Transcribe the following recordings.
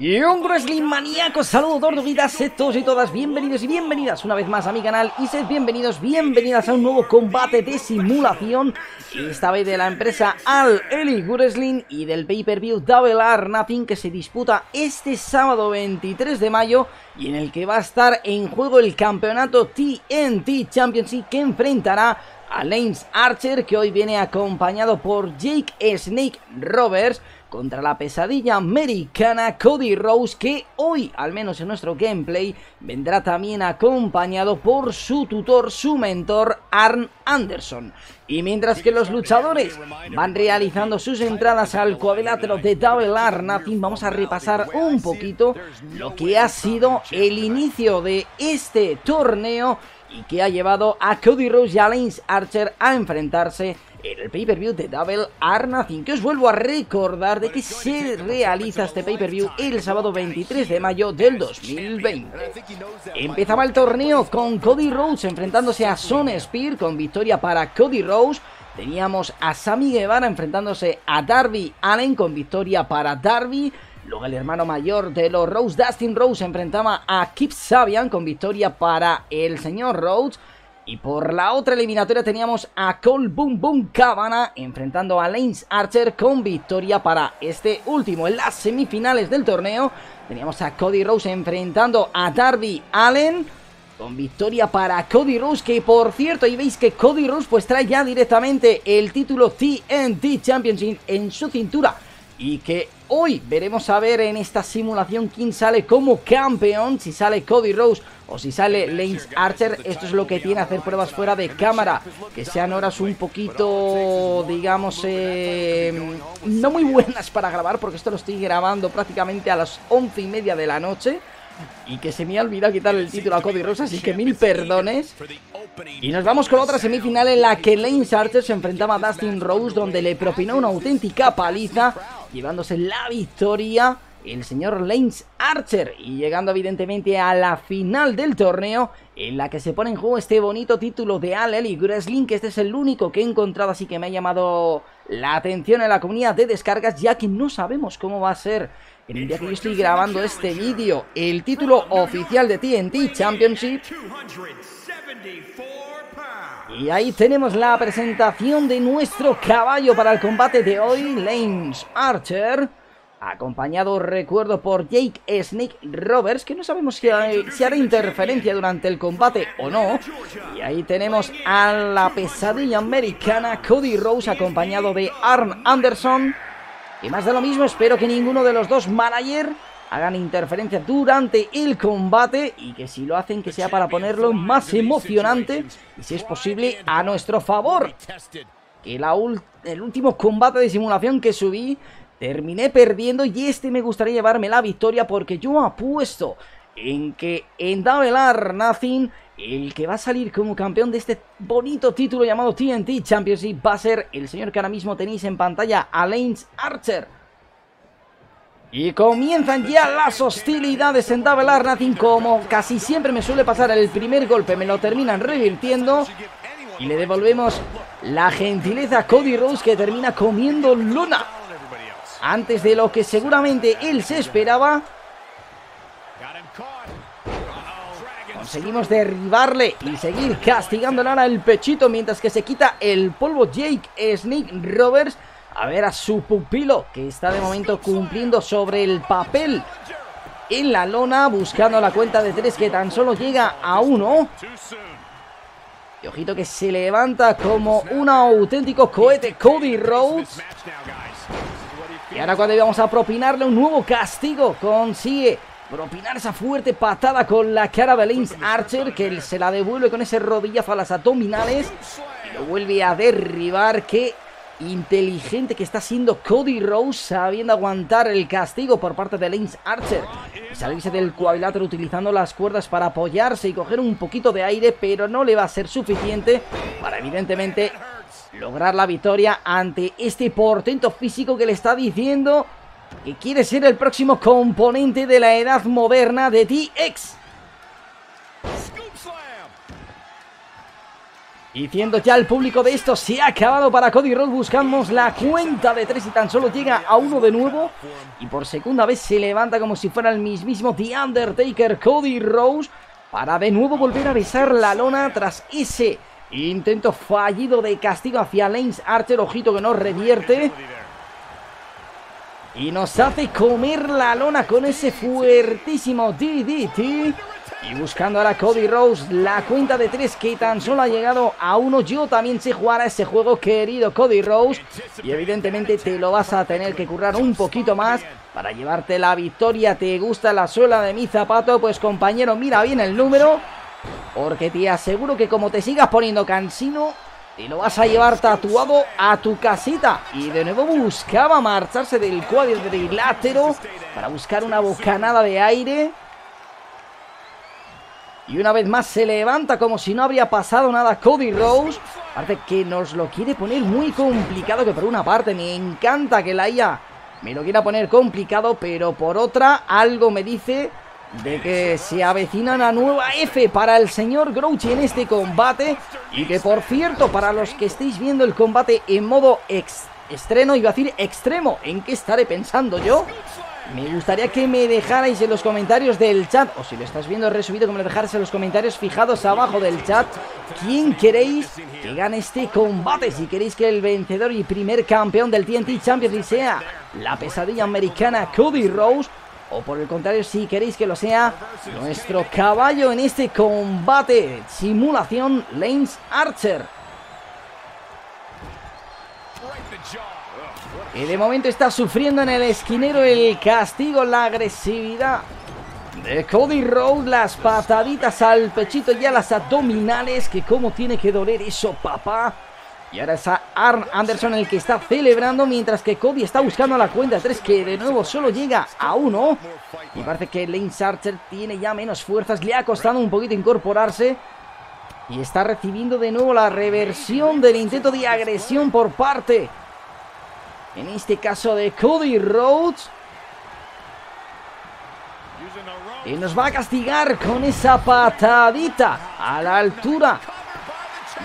Y un wrestling maníaco, saludos tortuguitas a todos y todas, bienvenidos y bienvenidas una vez más a mi canal y sed bienvenidos, bienvenidas a un nuevo combate de simulación, esta vez de la empresa All Elite Wrestling y del pay-per-view Double or Nothing que se disputa este sábado 23 de mayo y en el que va a estar en juego el campeonato TNT Championship que enfrentará a Lance Archer, que hoy viene acompañado por Jake Snake Roberts, contra la pesadilla americana Cody Rhodes, que hoy, al menos en nuestro gameplay, vendrá también acompañado por su tutor, su mentor, Arn Anderson. Y mientras que los luchadores van realizando sus entradas al cuadrilátero de Double or Nothing, vamos a repasar un poquito lo que ha sido el inicio de este torneo y que ha llevado a Cody Rhodes y a Lance Archer a enfrentarse en el pay-per-view de Double or Nothing, que os vuelvo a recordar de que se realiza este pay-per-view el sábado 23 de mayo del 2020. Empezaba el torneo con Cody Rhodes enfrentándose a Sonny Spear, con victoria para Cody Rhodes. Teníamos a Sammy Guevara enfrentándose a Darby Allen, con victoria para Darby. Luego el hermano mayor de los Rhodes, Dustin Rhodes, enfrentaba a Kip Sabian, con victoria para el señor Rhodes. Y por la otra eliminatoria teníamos a Cole Boom Boom Cabana enfrentando a Lance Archer, con victoria para este último. En las semifinales del torneo teníamos a Cody Rhodes enfrentando a Darby Allen, con victoria para Cody Rhodes, que por cierto, ahí veis que Cody Rhodes pues trae ya directamente el título TNT Championship en su cintura. Y que hoy veremos a ver en esta simulación quién sale como campeón, si sale Cody Rhodes o si sale Lance Archer. Esto es lo que tiene hacer pruebas fuera de cámara, que sean horas un poquito, digamos, no muy buenas para grabar, porque esto lo estoy grabando prácticamente a las 11:30 de la noche. Y que se me ha olvidado quitar el título a Cody Rhodes, así que mil perdones. Y nos vamos con otra semifinal en la que Lance Archer se enfrentaba a Dustin Rhodes, donde le propinó una auténtica paliza, llevándose la victoria el señor Lance Archer y llegando evidentemente a la final del torneo, en la que se pone en juego este bonito título de All Elite Wrestling, que este es el único que he encontrado, así que me ha llamado la atención en la comunidad de descargas, ya que no sabemos cómo va a ser en el día que yo estoy grabando este vídeo el título oficial de TNT Championship. Y ahí tenemos la presentación de nuestro caballo para el combate de hoy, Lance Archer, acompañado, recuerdo, por Jake Snake Roberts, que no sabemos si hará interferencia durante el combate o no. Y ahí tenemos a la pesadilla americana Cody Rhodes, acompañado de Arn Anderson. Y más de lo mismo, espero que ninguno de los dos manager hagan interferencia durante el combate, y que si lo hacen que sea para ponerlo más emocionante y, si es posible, a nuestro favor. Que el último combate de simulación que subí terminé perdiendo, y este me gustaría llevarme la victoria, porque yo apuesto en que en Double or Nothing el que va a salir como campeón de este bonito título llamado TNT Championship va a ser el señor que ahora mismo tenéis en pantalla, a Lance Archer. Y comienzan ya las hostilidades en Double or Nothing. Como casi siempre me suele pasar, el primer golpe me lo terminan revirtiendo y le devolvemos la gentileza a Cody Rhodes, que termina comiendo lona antes de lo que seguramente él se esperaba. Conseguimos derribarle y seguir castigándole ahora el pechito, mientras que se quita el polvo Jake Snake Roberts. A ver a su pupilo, que está de momento cumpliendo sobre el papel en la lona, buscando la cuenta de 3, que tan solo llega a 1. Y ojito que se levanta como un auténtico cohete Cody Rhodes. Y ahora, cuando íbamos a propinarle un nuevo castigo, consigue propinar esa fuerte patada con la cara de Lance Archer, que se la devuelve con ese rodillazo a las abdominales. Y lo vuelve a derribar. Qué inteligente que está siendo Cody Rhodes, sabiendo aguantar el castigo por parte de Lance Archer. Y salirse del cuadrilátero utilizando las cuerdas para apoyarse y coger un poquito de aire, pero no le va a ser suficiente para, evidentemente, lograr la victoria ante este portento físico que le está diciendo que quiere ser el próximo componente de la edad moderna de DX. Diciendo ya al público de esto, se ha acabado para Cody Rhodes. Buscamos la cuenta de 3 y tan solo llega a 1 de nuevo. Y por segunda vez se levanta como si fuera el mismísimo The Undertaker, Cody Rhodes, para de nuevo volver a besar la lona tras ese intento fallido de castigo hacia Lance Archer. Ojito que nos revierte. Y nos hace comer la lona con ese fuertísimo DDT. Y buscando ahora Cody Rhodes la cuenta de 3 que tan solo ha llegado a 1. Yo también sé jugar a ese juego, querido Cody Rhodes. Y evidentemente te lo vas a tener que currar un poquito más para llevarte la victoria. ¿Te gusta la suela de mi zapato? Pues compañero, mira bien el número, porque te aseguro que como te sigas poniendo cansino, y lo vas a llevar tatuado a tu casita. Y de nuevo buscaba marcharse del cuadrilátero para buscar una bocanada de aire. Y una vez más se levanta como si no habría pasado nada Cody Rhodes. Aparte que nos lo quiere poner muy complicado, que por una parte me encanta que la IA me lo quiera poner complicado, pero por otra algo me dice de que se avecina una nueva F para el señor Grouchy en este combate. Y que por cierto, para los que estéis viendo el combate en modo estreno, iba a decir extremo, ¿en qué estaré pensando yo? Me gustaría que me dejarais en los comentarios del chat, o si lo estás viendo resubido, que me lo dejarais en los comentarios fijados abajo del chat, ¿quién queréis que gane este combate? Si queréis que el vencedor y primer campeón del TNT Championship sea la pesadilla americana Cody Rhodes, o por el contrario, si queréis que lo sea nuestro caballo en este combate, simulación Lance Archer. Que de momento está sufriendo en el esquinero el castigo, la agresividad de Cody Rhodes, las pataditas al pechito y a las abdominales, que cómo tiene que doler eso, papá. Y ahora es Arn Anderson el que está celebrando, mientras que Cody está buscando la cuenta 3, que de nuevo solo llega a 1. Y parece que Lance Archer tiene ya menos fuerzas, le ha costado un poquito incorporarse. Y está recibiendo de nuevo la reversión del intento de agresión por parte, en este caso, de Cody Rhodes. Y nos va a castigar con esa patadita a la altura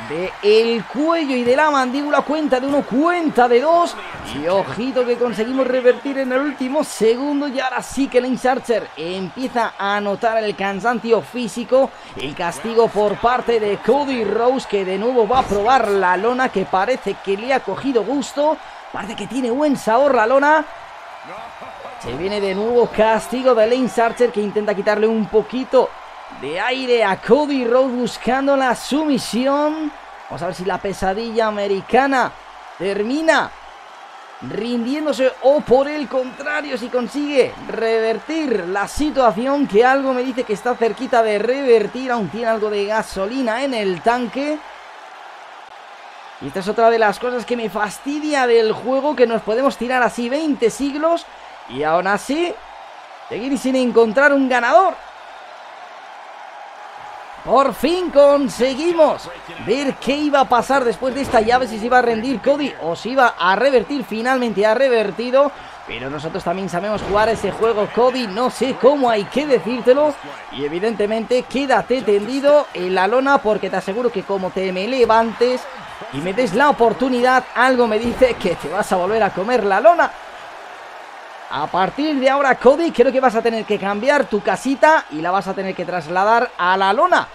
del cuello y de la mandíbula. Cuenta de 1, cuenta de 2. Y ojito que conseguimos revertir en el último segundo. Y ahora sí que Lance Archer empieza a notar el cansancio físico. El castigo por parte de Cody Rhodes, que de nuevo va a probar la lona, que parece que le ha cogido gusto. Parece que tiene buen sabor la lona. Se viene de nuevo castigo de Lance Archer, que intenta quitarle un poquito de aire a Cody Rhodes buscando la sumisión. Vamos a ver si la pesadilla americana termina rindiéndose o por el contrario si consigue revertir la situación, que algo me dice que está cerquita de revertir, aún tiene algo de gasolina en el tanque. Y esta es otra de las cosas que me fastidia del juego, que nos podemos tirar así 20 siglos y aún así seguir sin encontrar un ganador. Por fin conseguimos ver qué iba a pasar después de esta llave, si se iba a rendir Cody o si iba a revertir. Finalmente ha revertido, pero nosotros también sabemos jugar ese juego, Cody, no sé cómo hay que decírtelo. Y evidentemente quédate tendido en la lona, porque te aseguro que como te me levantes y me des la oportunidad, algo me dice que te vas a volver a comer la lona. A partir de ahora, Cody, creo que vas a tener que cambiar tu casita y la vas a tener que trasladar a la lona,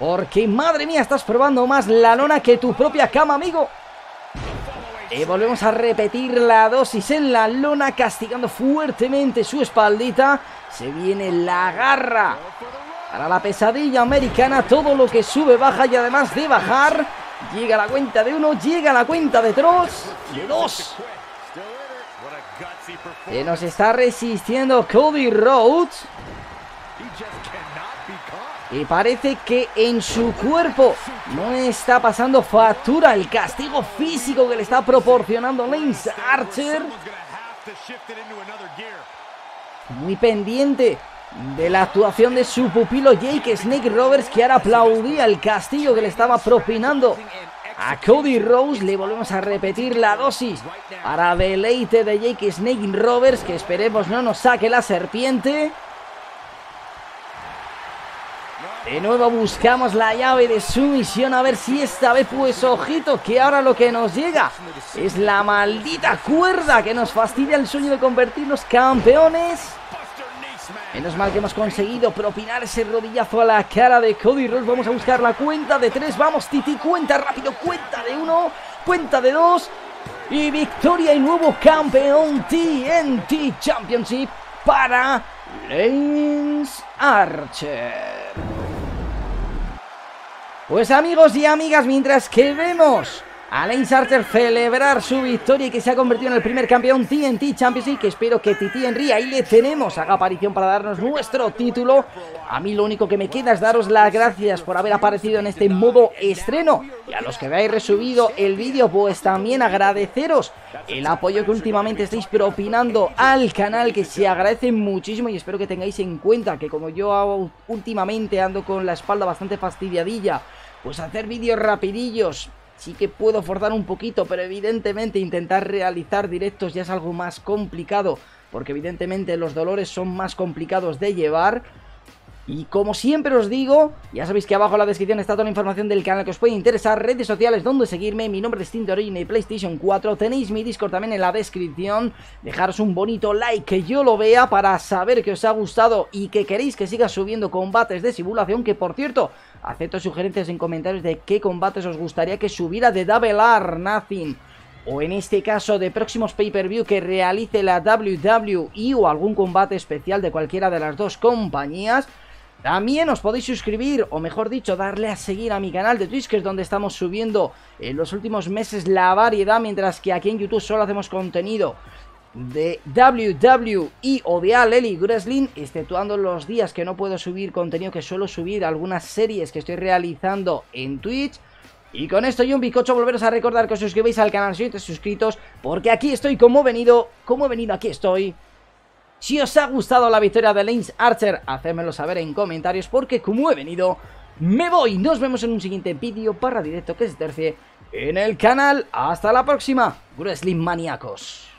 porque madre mía, estás probando más la lona que tu propia cama, amigo. Y volvemos a repetir la dosis en la lona, castigando fuertemente su espaldita. Se viene la garra para la pesadilla americana, todo lo que sube baja, y además de bajar, llega la cuenta de 1, llega la cuenta de 2. Que nos está resistiendo Cody Rhodes, y parece que en su cuerpo no está pasando factura el castigo físico que le está proporcionando Lance Archer. Muy pendiente de la actuación de su pupilo Jake Snake Roberts, que ahora aplaudía el castigo que le estaba propinando a Cody Rhodes. Le volvemos a repetir la dosis para deleite de Jake Snake Roberts, que esperemos no nos saque la serpiente. De nuevo buscamos la llave de sumisión, a ver si esta vez, pues ojito, que ahora lo que nos llega es la maldita cuerda que nos fastidia el sueño de convertirnos campeones. Menos mal que hemos conseguido propinar ese rodillazo a la cara de Cody Rhodes. Vamos a buscar la cuenta de 3, vamos Titi, cuenta rápido, cuenta de 1, cuenta de 2 y victoria y nuevo campeón TNT Championship para Lance Archer. Pues amigos y amigas, mientras que vemos a Lance Archer celebrar su victoria y que se ha convertido en el primer campeón TNT Championship, que espero que Titi Henry, ahí le tenemos, haga aparición para darnos nuestro título. A mí lo único que me queda es daros las gracias por haber aparecido en este modo estreno, y a los que veáis resubido el vídeo, pues también agradeceros el apoyo que últimamente estáis propinando al canal, que se agradece muchísimo, y espero que tengáis en cuenta que como yo últimamente ando con la espalda bastante fastidiadilla, pues hacer vídeos rapidillos sí que puedo forzar un poquito, pero evidentemente intentar realizar directos ya es algo más complicado, porque evidentemente los dolores son más complicados de llevar. Y como siempre os digo, ya sabéis que abajo en la descripción está toda la información del canal que os puede interesar, redes sociales donde seguirme, mi nombre es Tinto Origin y PlayStation 4, tenéis mi Discord también en la descripción, dejaros un bonito like que yo lo vea para saber que os ha gustado y que queréis que siga subiendo combates de simulación, que por cierto, acepto sugerencias en comentarios de qué combates os gustaría que subiera de Double or Nothing, o en este caso de próximos pay-per-view que realice la WWE o algún combate especial de cualquiera de las dos compañías. También os podéis suscribir, o mejor dicho, darle a seguir a mi canal de Twitch, que es donde estamos subiendo en los últimos meses la variedad, mientras que aquí en YouTube solo hacemos contenido de WWE o de All Elite Wrestling, exceptuando los días que no puedo subir contenido, que suelo subir algunas series que estoy realizando en Twitch. Y con esto y un bizcocho, volveros a recordar que os suscribáis al canal si no estáis suscritos, porque aquí estoy como he venido aquí estoy. Si os ha gustado la victoria de Lance Archer, hacédmelo saber en comentarios, porque como he venido, me voy. Nos vemos en un siguiente vídeo para directo que se tercie en el canal. Hasta la próxima, Wrestling Maníacos.